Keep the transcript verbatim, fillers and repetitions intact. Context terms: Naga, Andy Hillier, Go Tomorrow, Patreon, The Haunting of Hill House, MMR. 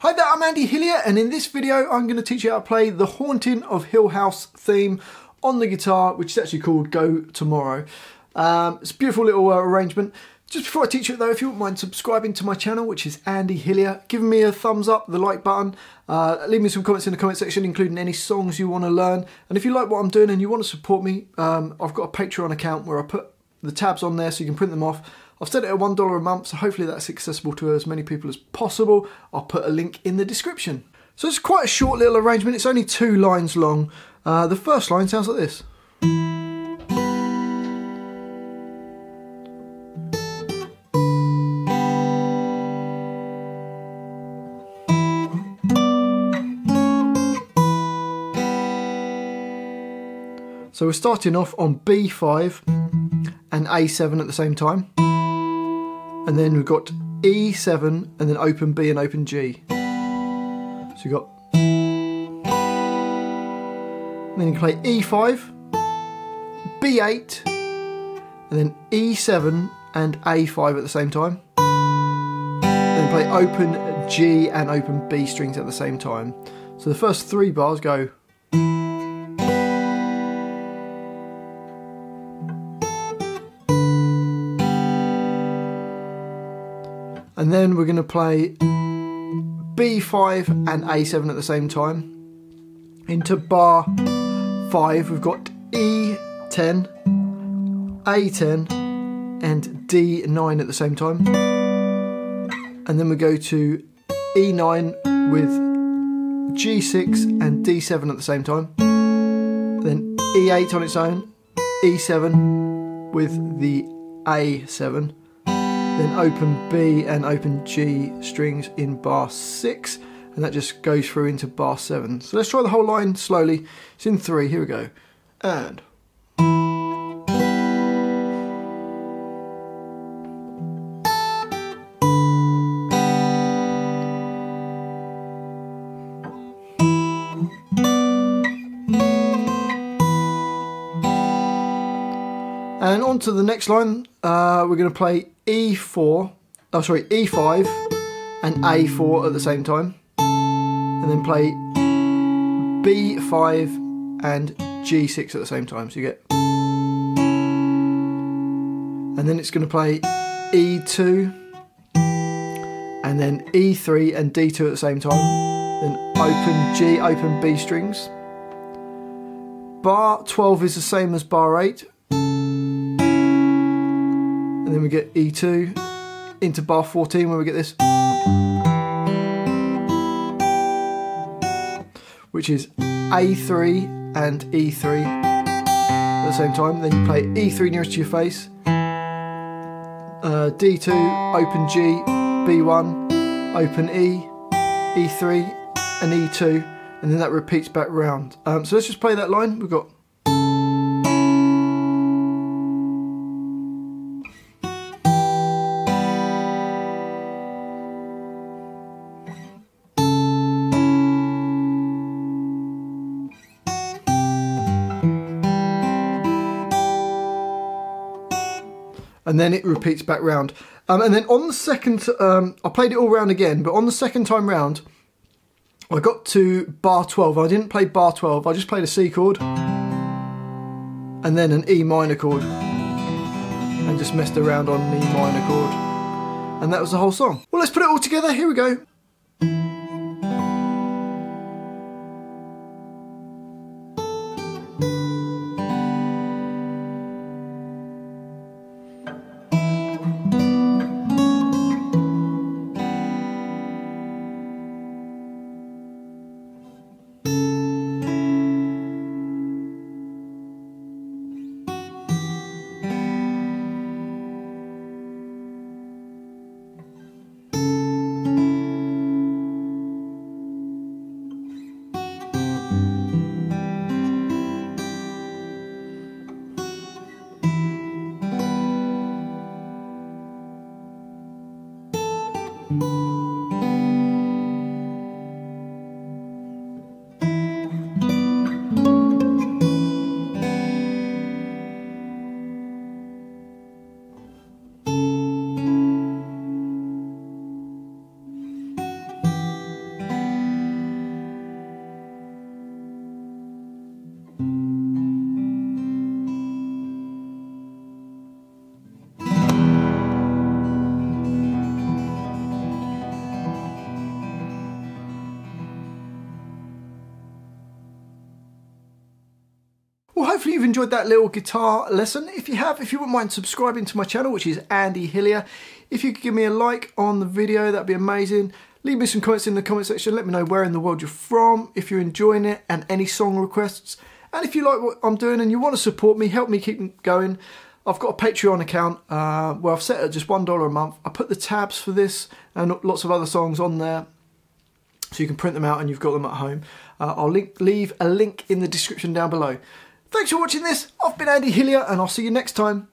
Hi there, I'm Andy Hillier, and in this video I'm going to teach you how to play the Haunting of Hill House theme on the guitar, which is actually called Go Tomorrow. Um, it's a beautiful little uh, arrangement. Just before I teach it though, if you wouldn't mind subscribing to my channel, which is Andy Hillier, giving me a thumbs up, the like button, uh, leave me some comments in the comment section, including any songs you want to learn. And if you like what I'm doing and you want to support me, um, I've got a Patreon account where I put the tabs on there so you can print them off. I've set it at one dollar a month, so hopefully that's accessible to as many people as possible. I'll put a link in the description. So it's quite a short little arrangement. It's only two lines long. Uh, the first line sounds like this. So we're starting off on B five and A seven at the same time. And then we've got E seven and then open B and open G. So you've got... And then you can play E five, B eight, and then E seven and A five at the same time. Then play open G and open B strings at the same time. So the first three bars go... And then we're going to play B five and A seven at the same time. Into bar five, we've got E ten, A ten, and D nine at the same time. And then we go to E nine with G six and D seven at the same time. Then E eight on its own, E seven with the A seven. Then open B and open G strings in bar six, and that just goes through into bar seven. So let's try the whole line slowly. It's in three, here we go. And. And on to the next line, uh, we're going to play E four, oh sorry, E five and A four at the same time, and then play B five and G six at the same time, so you get, and then it's going to play E two, and then E three and D two at the same time, then open G, open B strings, bar twelve is the same as bar eight, and then we get E two into bar fourteen where we get this, which is A three and E three at the same time. Then you play E three nearest to your face, uh, D two, open G, B one, open E, E three and E two, and then that repeats back round. Um, so let's just play that line. We've got and then it repeats back round. Um, and then on the second, um, I played it all round again, but on the second time round, I got to bar twelve. I didn't play bar twelve, I just played a C chord, and then an E minor chord, and just messed around on an E minor chord. And that was the whole song. Well, let's put it all together, here we go. Thank you. hopefully you've enjoyed that little guitar lesson. If you have, if you wouldn't mind subscribing to my channel, which is Andy Hillier, if you could give me a like on the video, that'd be amazing. Leave me some comments in the comment section, let me know where in the world you're from, if you're enjoying it, and any song requests. And if you like what I'm doing and you want to support me, help me keep going, I've got a Patreon account uh, where I've set it at just one dollar a month. I put the tabs for this and lots of other songs on there, so you can print them out and you've got them at home. Uh, I'll link, leave a link in the description down below. Thanks for watching this. I've been Andy Hillier and I'll see you next time.